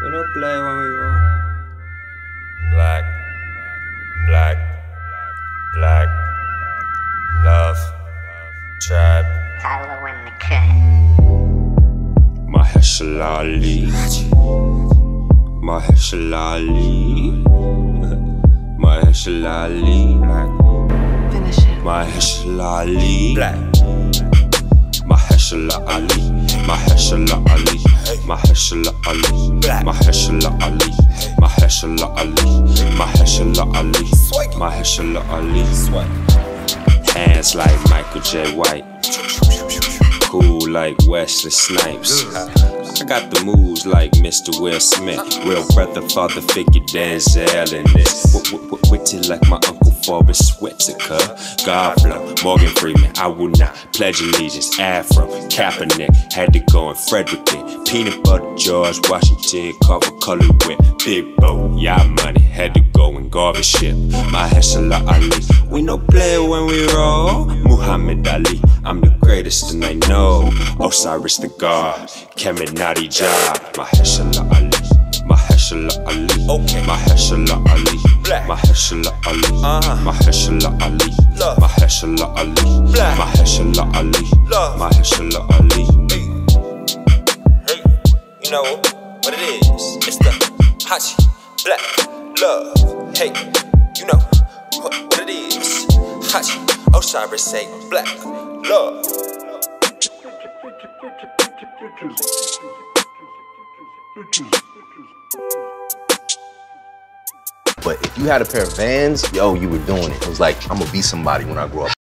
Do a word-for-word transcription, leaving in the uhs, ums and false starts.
We don't play when we roll. Black, black, black, love, tribe. Follow in the cut. Mahershala Ali. Mahershala Ali. Mahershala Ali. Finish it. Mahershala Ali. Black. Mahershala Ali. Mahershala Ali. Mahershala Ali. Mahershala Ali. Mahershala Ali. Mahershala Ali. Mahershala Ali. Hands like Michael J. White. Cool like Wesley Snipes. I got the moves like Mister Will Smith. Real brother, father figure, Denzel in this. Witty like my uncle Forrest Sweetsucker. God flow, Morgan Freeman. I will not pledge allegiance. Afro Kaepernick. Had to go in Frederick. Peanut butter, George Washington. Cover color whip. Big boat, y'all money. Had to go in garbage ship. Mahershala Ali. We no play when we roll. Muhammad Ali. I'm the greatest and I know. Osiris the god. Kemenadi Jab. Mahershala Ali. Mahershala Ali. Okay. Mahershala Ali. Black. Mahershala Ali. Uh-huh. Mahershala Ali. Love. Mahershala Ali. Black. Mahershala Ali. Love. Mahershala Ali. Hey. Hey. You know what it is? It's the Hachi. Black. Love. Hey. You know what, what it is? Hachi. Osiris say black. Love. But if you had a pair of Vans, yo, you were doing it. It was like, I'm gonna be somebody when I grow up.